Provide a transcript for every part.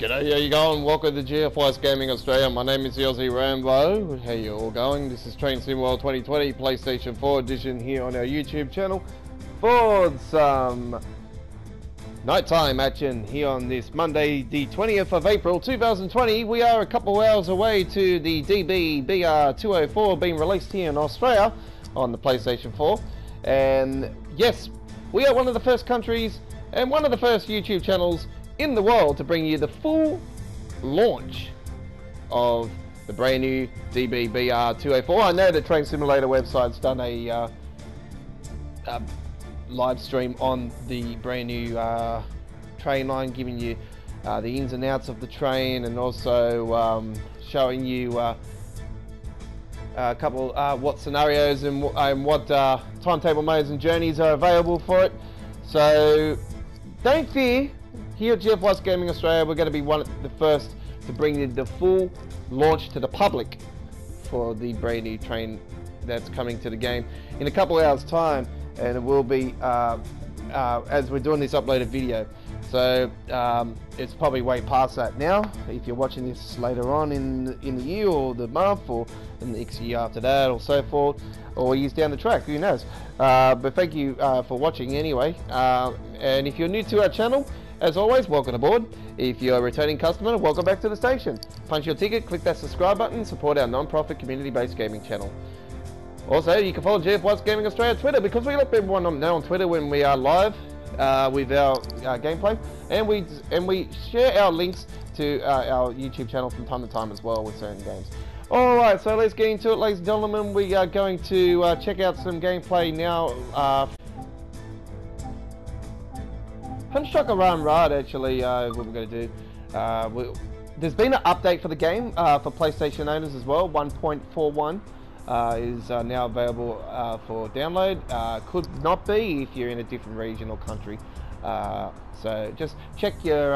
G'day, how you going? Welcome to GFYS Gaming Australia. My name is Ozzy Rambo. How you all going? This is Train Sim World 2020 PlayStation 4 edition here on our YouTube channel for some nighttime action here on this Monday, the 20th of April 2020. We are a couple hours away to the DB BR204 being released here in Australia on the PlayStation 4. And yes, we are one of the first countries and one of the first YouTube channels in the world to bring you the full launch of the brand new DB BR204. I know the Train Simulator website's done a live stream on the brand new train line, giving you the ins and outs of the train, and also showing you a couple what scenarios and what timetable modes and journeys are available for it. So don't fear. Here at GFYS Gaming Australia, we're going to be one of the first to bring you the full launch to the public for the brand new train that's coming to the game in a couple of hours' time, and it will be as we're doing this uploaded video. So it's probably way past that now. If you're watching this later on in the year or the month or in the next year after that or so forth, or years down the track, who knows? But thank you for watching anyway. And if you're new to our channel, as always, welcome aboard. If you're a returning customer, welcome back to the station. Punch your ticket, click that subscribe button, support our non-profit community-based gaming channel. Also, you can follow GFYS Gaming Australia on Twitter, because we let everyone know on Twitter when we are live with our gameplay, and we share our links to our YouTube channel from time to time as well with certain games. Alright, so let's get into it, ladies and gentlemen. We are going to check out some gameplay now. Construct a Run Ride, actually, what we're going to do. There's been an update for the game for PlayStation owners as well. 1.41 is now available for download. Could not be if you're in a different region or country. So just check your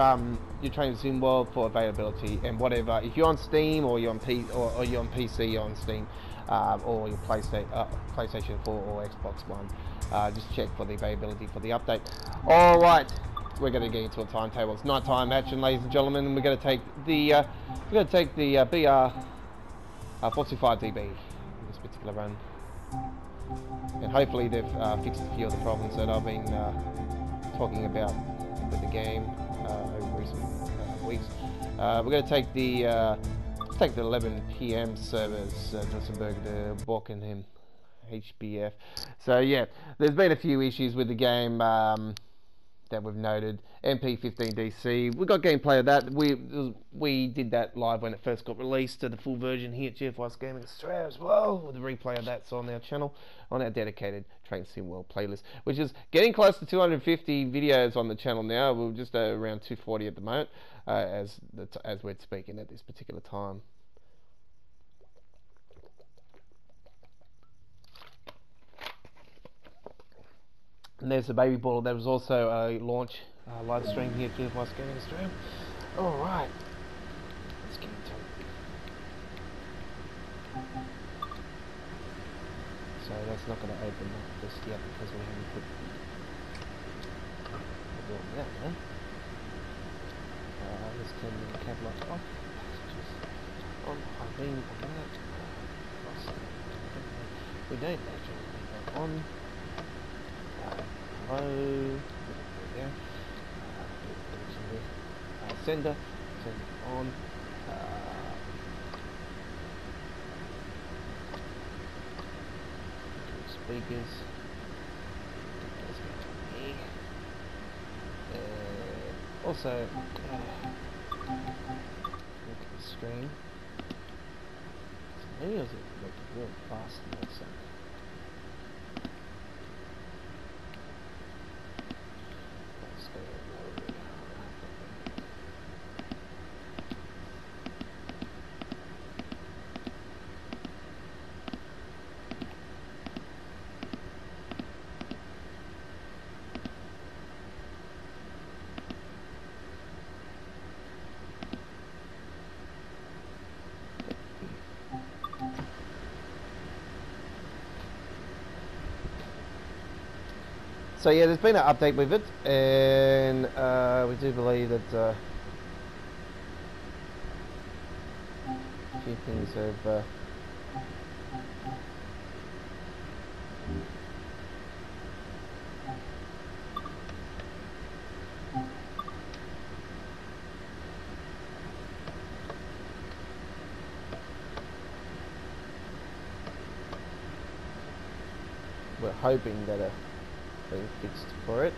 Train Sim World for availability and whatever. If you're on Steam or you're on PC on Steam, or your PlayStation 4 or Xbox One, just check for the availability for the update. All right, we're going to get into a timetable. It's nighttime action, ladies and gentlemen, and we're going to take the BR425DB in this particular run, and hopefully they've fixed a few of the problems that I've been talking about with the game over recent weeks. We're going to take the 11 PM servers, Duisburg Bochum Hbf. So yeah, there's been a few issues with the game that we've noted. MP15DC, we got gameplay of that. We did that live when it first got released to the full version here at GFYS Gaming Australia as well, with a replay of that's on our channel, on our dedicated Train Sim World playlist, which is getting close to 250 videos on the channel now. We're just around 240 at the moment, as we're speaking at this particular time. And there's the baby bottle. There was also a launch live stream here at GFYS Gaming Australia. Alright, let's get into it. So that's not going to open up just yet because we haven't put the door down there. Let's turn the cab light off. On high beam on that. We don't actually need that on. Hello, there we go. Sender, send it on. Speakers. Also, look at the screen. Some videos are working real fast and awesome. So yeah, there's been an update with it, and we do believe that few things over. We're hoping that a thing fixed for it.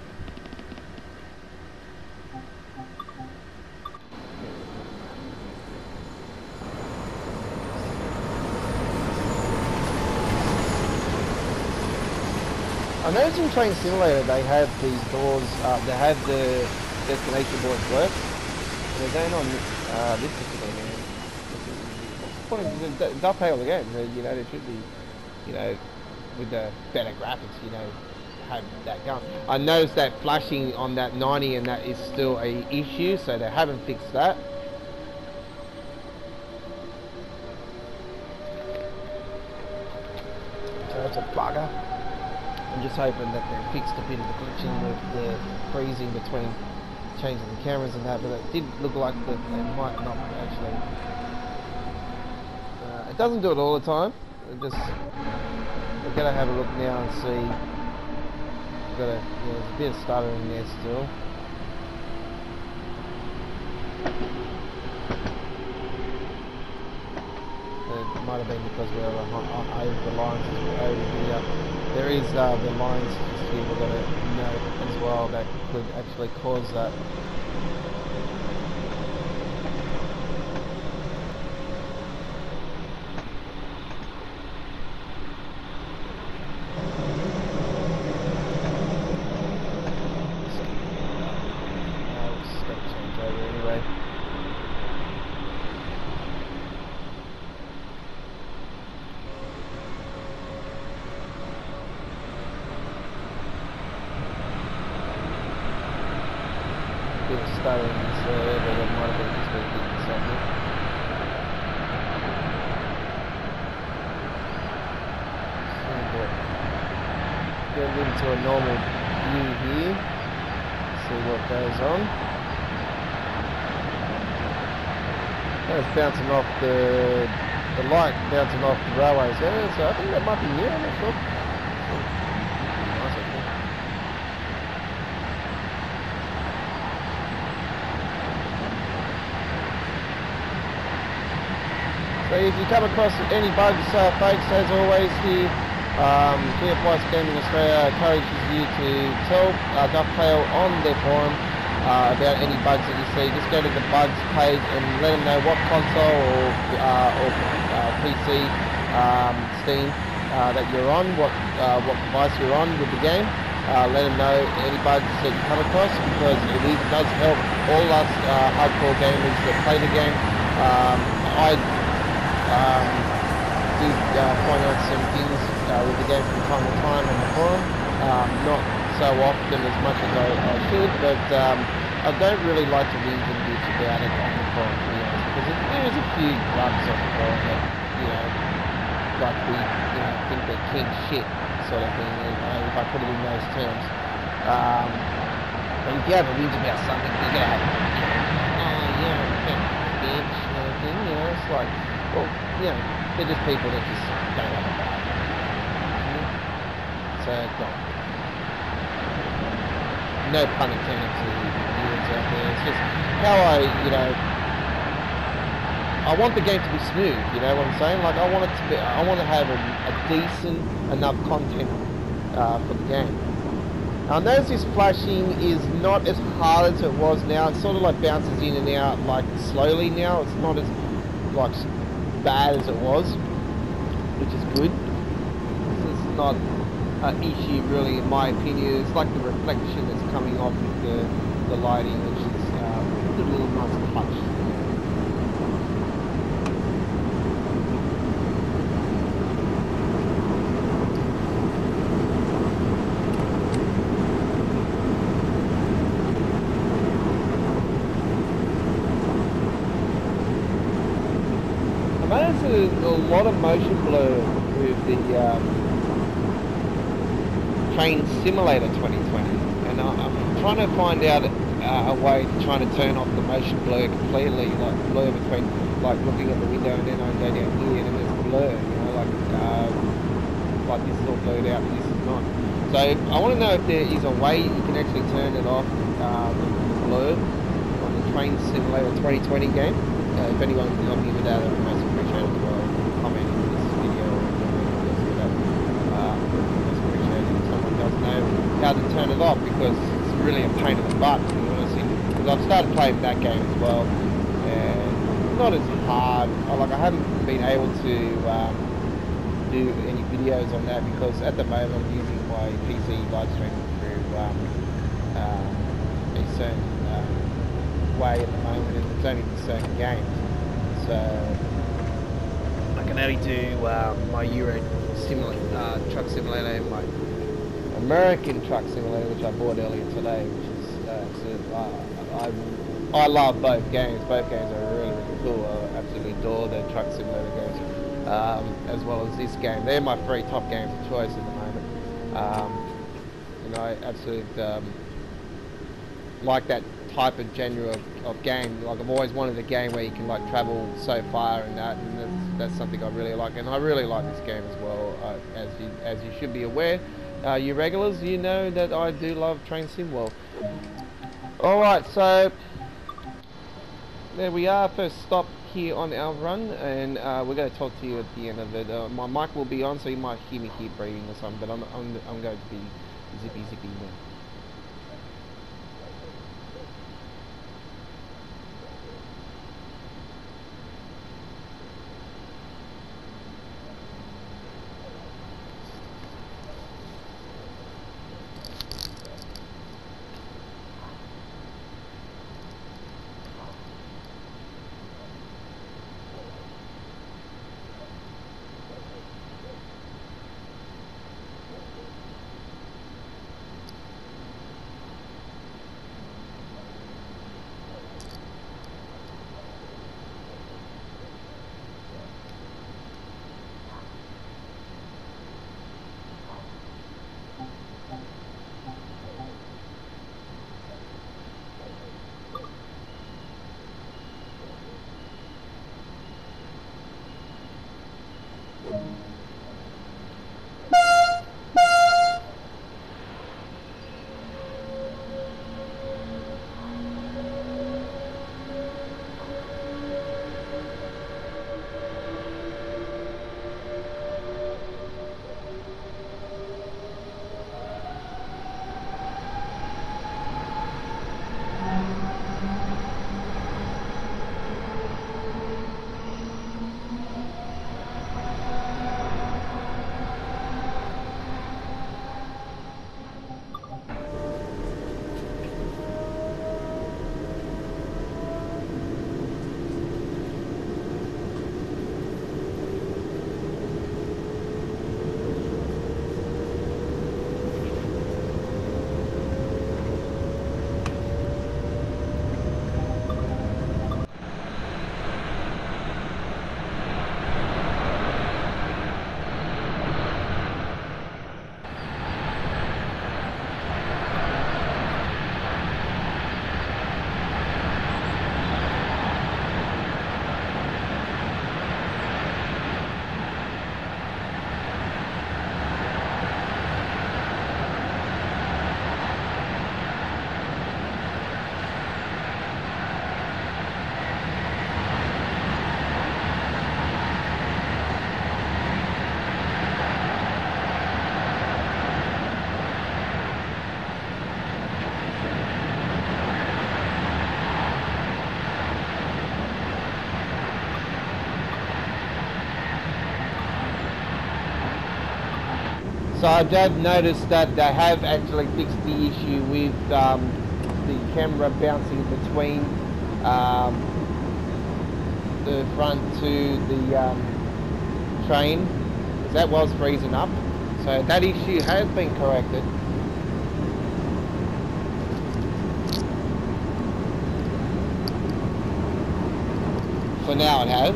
I noticed in Train Simulator they have these doors, they have the destination doors work. They're going on this particular game. What's the point? Dovetail again, you know, they should be, you know, with the better graphics, you know, have that going. I noticed that flashing on that 90 and that is still an issue, so they haven't fixed that. So that's a bugger. I'm just hoping that they fixed a bit of the glitching with the freezing between changing the cameras and that, but it did look like that they might not actually. It doesn't do it all the time. We're going to have a look now and see. There's a bit of stuttering there still. It might have been because we were on over the lines over here. There is the lines here we've got to note as well that could actually cause that. Bouncing off the light, bouncing off the railways there, so I think that might be new, I'm not sure. Nice, okay. So if you come across any bugs, folks, as always here, GFYS Gaming Australia encourages you to tell Ducktail on their forum about any bugs that you see. Just go to the bugs page and let them know what console or PC, Steam that you're on, what device you're on with the game. Let them know any bugs that you come across, because it does help all us hardcore gamers that play the game. I did point out some things with the game from time to time on the forum, not so often as much as I should, but I don't really like to read and bitch about it on the forum, to be honest, because there's a few grubs on the forum that, you know, like we, you know, think they're king shit sort of thing, you know, if I put it in those terms. But if you have a whinge about something, you're going to have, you know, bitch sort of thing, you know, it's like, well, you know, they're just people that just don't have a bad thing. So, gone. No pun intended to viewers out there. It's just how I, you know, I want the game to be smooth. You know what I'm saying? Like I want it to be. I want to have a decent enough content for the game. Now, I notice this flashing is not as hard as it was now. It sort of like bounces in and out like slowly now. It's not as like bad as it was, which is good. It's not. Issue really, in my opinion, it's like the reflection that's coming off with the lighting, which is a little nice touch. I noticed a lot of motion blur with the Train Simulator 2020, and I'm trying to find out a way to turn off the motion blur completely, like blur between like looking at the window, and then I go down here and it's blurred, you know, like this is all blurred out, but this is not. So I want to know if there is a way you can actually turn it off, the blur on the Train Simulator 2020 game. If anyone can help me with that, I'd be most appreciated as well. Comment on this video or anything else. Most appreciated if someone does know how to turn it off, because it's really a pain in the butt, to be honest. Because I've started playing that game as well, and not as hard. Like, I haven't been able to do any videos on that because at the moment I'm using my PC live streaming through a certain way at the moment, and it's only for certain games. So I can only do my Euro simulator, Truck Simulator, and my American Truck Simulator, which I bought earlier today. Which is I love both games. Both games are really, really cool. I absolutely adore the Truck Simulator games, as well as this game. They're my three top games of choice at the moment. You know, I absolutely like that type of genre of game. Like, I've always wanted a game where you can like travel so far and that, and that's something I really like. And I really like this game as well. As you should be aware, you regulars, you know that I do love Train Sim World. Alright, so there we are, first stop here on our run, and we're going to talk to you at the end of it. My mic will be on, so you might hear me keep breathing or something, but I'm going to be zippy now. So I did notice that they have actually fixed the issue with the camera bouncing between the front to the train, because that was freezing up. So that issue has been corrected. For now it has.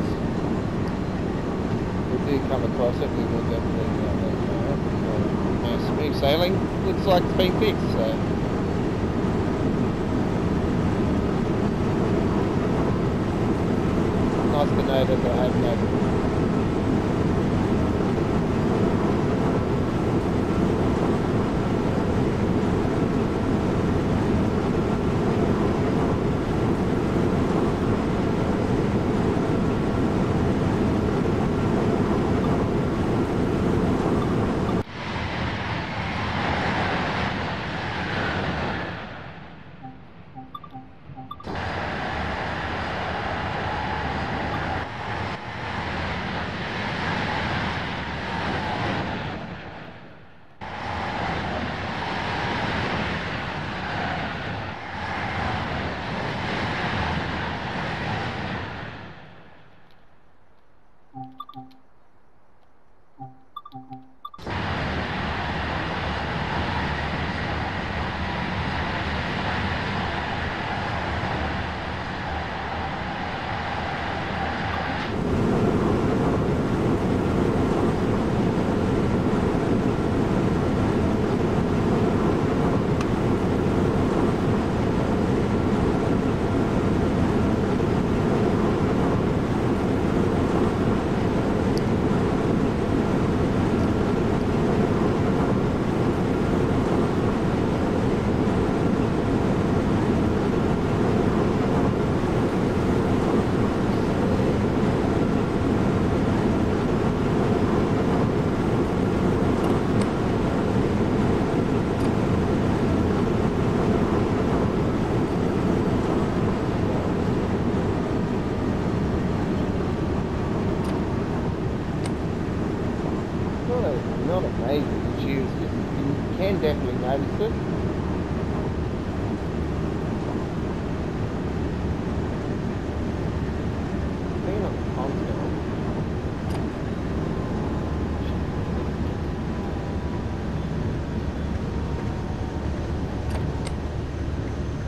If we do come across it, we will definitely smooth sailing. Looks like it's been fixed, so. Nice to know I have no idea.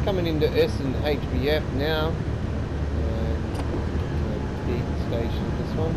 Coming into Essen Hbf now, and big station this one.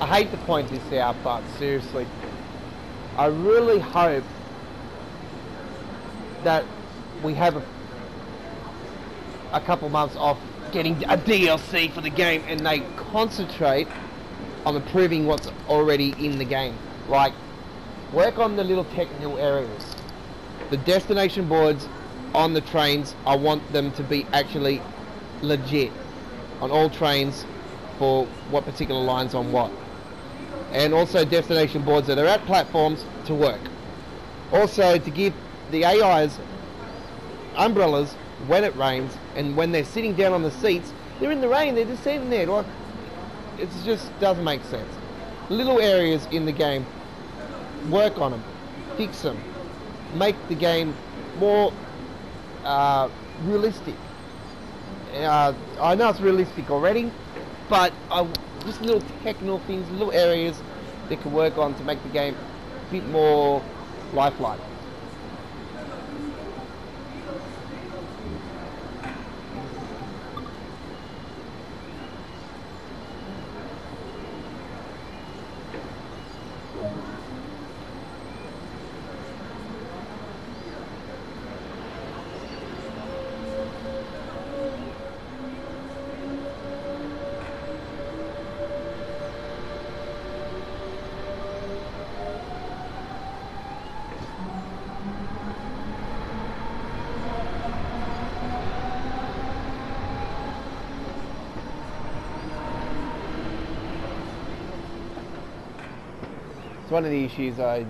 I hate to point this out, but seriously, I really hope that we have a couple months off getting a DLC for the game and they concentrate on improving what's already in the game. Like, work on the little technical areas. The destination boards on the trains, I want them to be actually legit on all trains for what particular lines on what. And also destination boards that are at platforms to work. Also to give the AIs umbrellas when it rains, and when they're sitting down on the seats, they're in the rain, they're just sitting there. Well, it just doesn't make sense. Little areas in the game, work on them, fix them, make the game more realistic. I know it's realistic already, but just little technical things, little areas they can work on to make the game a bit more lifelike. one of the issues I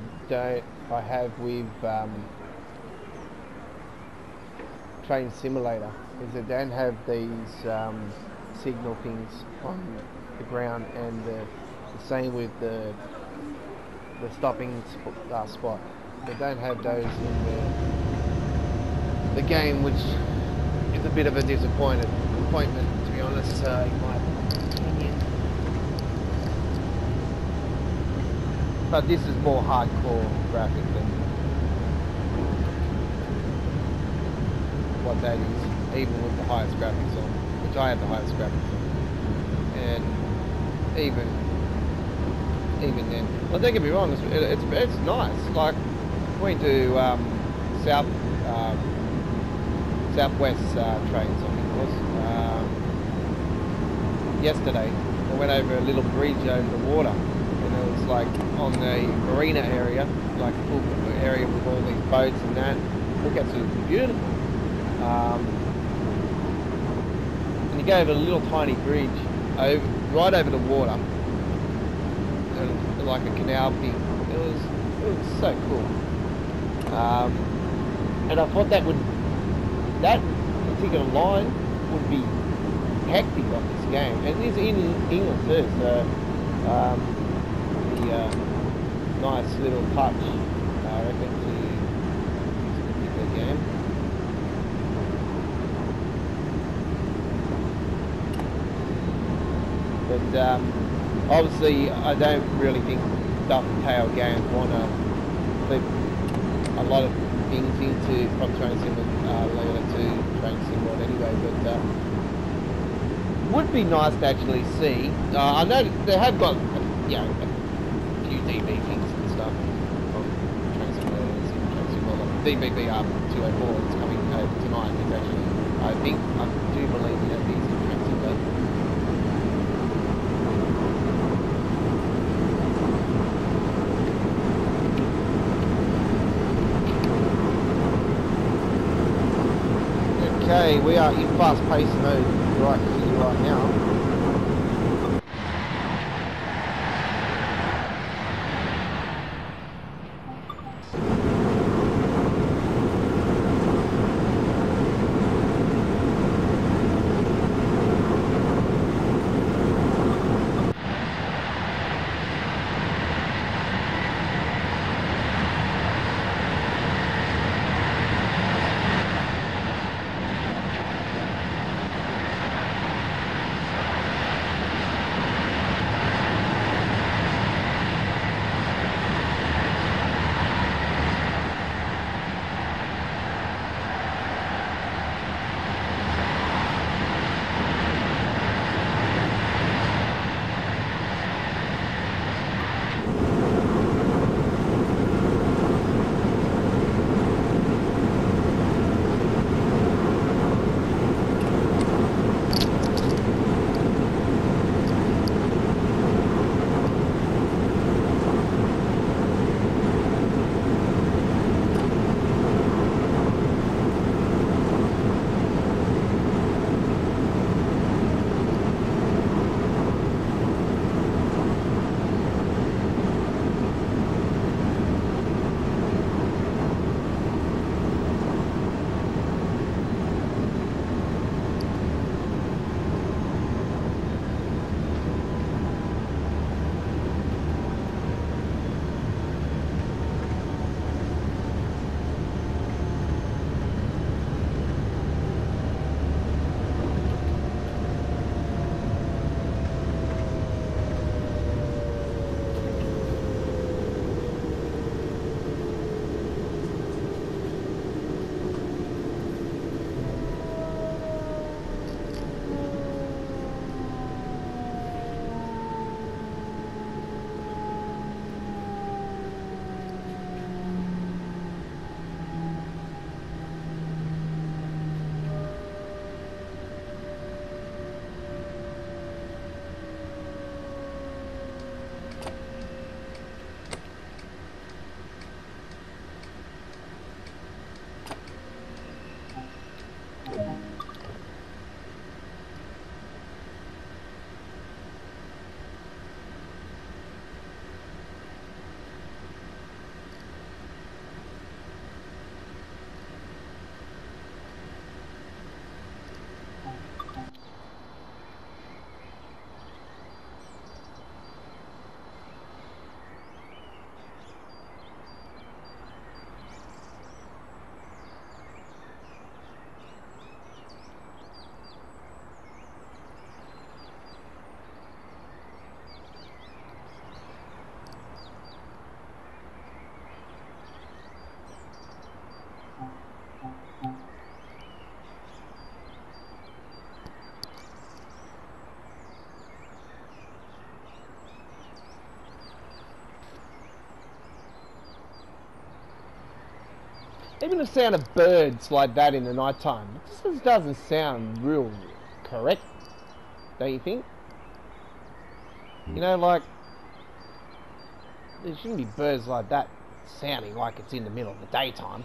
have with Train Simulator is that they don't have these signal things on the ground, and the same with the stopping spot. They don't have those in the game, which is a bit of a disappointment, to be honest, in my opinion. But this is more hardcore graphic than what that is, even with the highest graphics on, which I had the highest graphics on. And even then, well, don't get me wrong, it's nice. Like, we do Southwest Trains, I think it was, yesterday. I went over a little bridge over the water, and it was like on the marina area, like a full area with all these boats and that. It looked absolutely beautiful. And you go over a little tiny bridge right over the water, and like a canal thing. It was so cool. And I thought that particular line would be hectic on this game, and it's in England too, so the nice little touch, I reckon, to this particular game. But obviously, I don't really think Dovetail Games want to flip a lot of things into from Train Simulator to Train Simulator anyway, but would be nice to actually see. I know they have got, you know, a few DB things and stuff from Train Simulator and Train Simulator. DB BR204 is coming over tonight. It's actually, I do believe that these are Train Simulator. Okay, we are in fast-paced mode right now. Even the sound of birds like that in the night time, it just doesn't sound real correct, don't you think? You know, like, there shouldn't be birds like that sounding like it's in the middle of the daytime.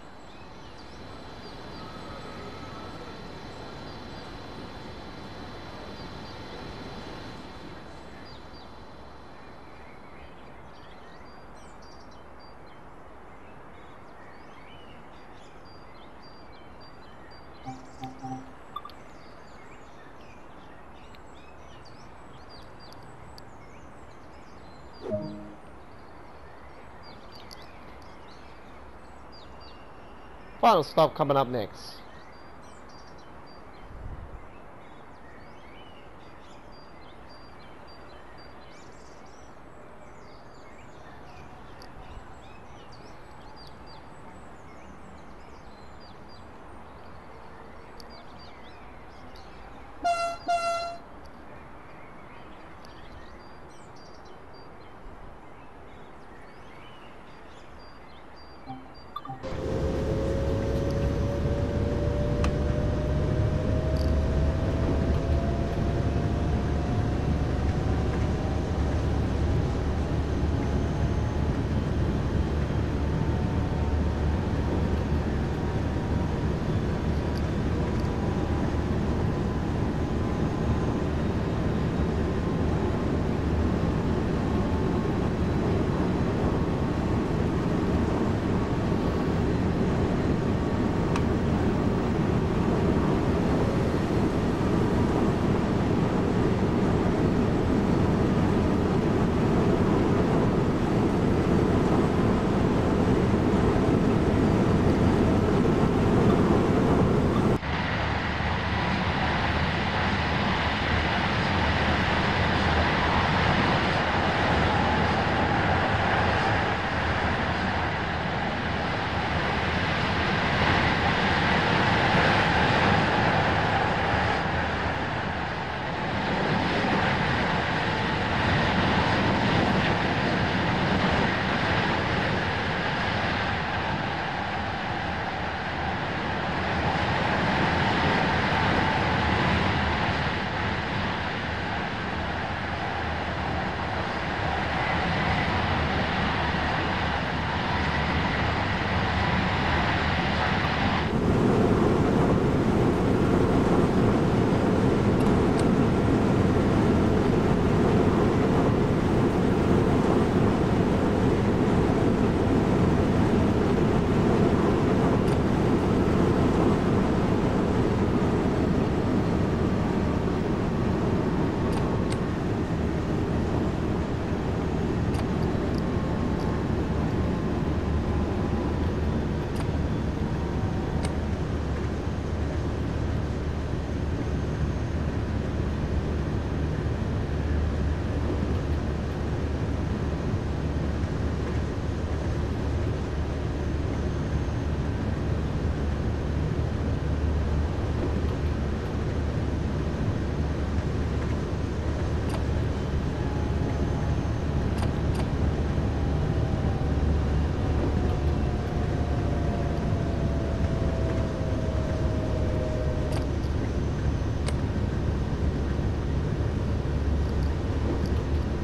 Final stop coming up next.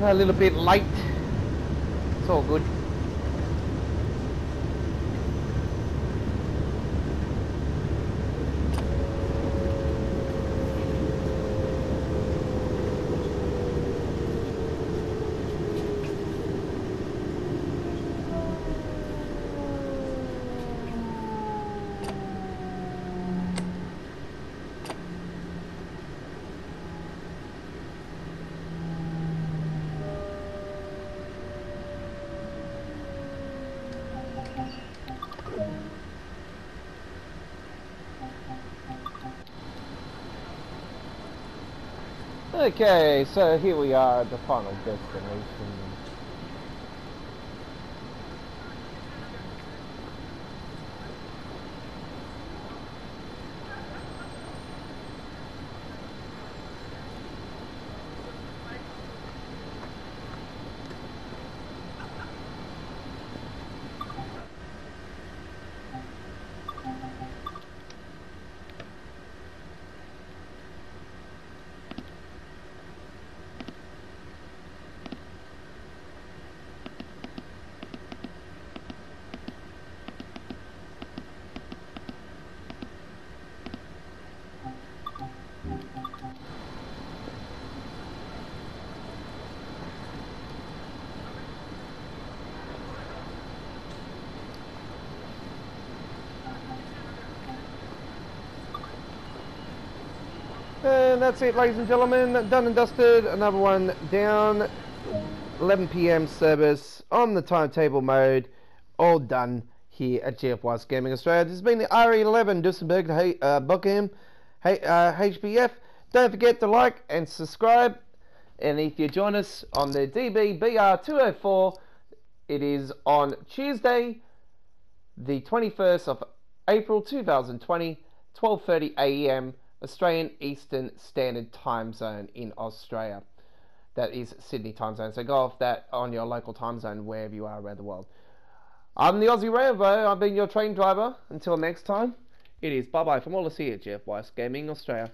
A little bit late, it's all good. Okay, so here we are at the final destination. And that's it, ladies and gentlemen, done and dusted, another one down, 11 PM service on the timetable mode, all done here at GFYS Gaming Australia. This has been the RE11 Duisburg Bochum Hbf. Don't forget to like and subscribe, and if you join us on the DB BR204, it is on Tuesday the 21st of April 2020, 12:30 AM Australian Eastern Standard Time Zone in Australia. That is Sydney time zone, so go off that on your local time zone wherever you are around the world. I'm the Ozzy Rambo, I've been your train driver. Until next time, it is bye-bye from all of us here at Jeff Wise Gaming Australia.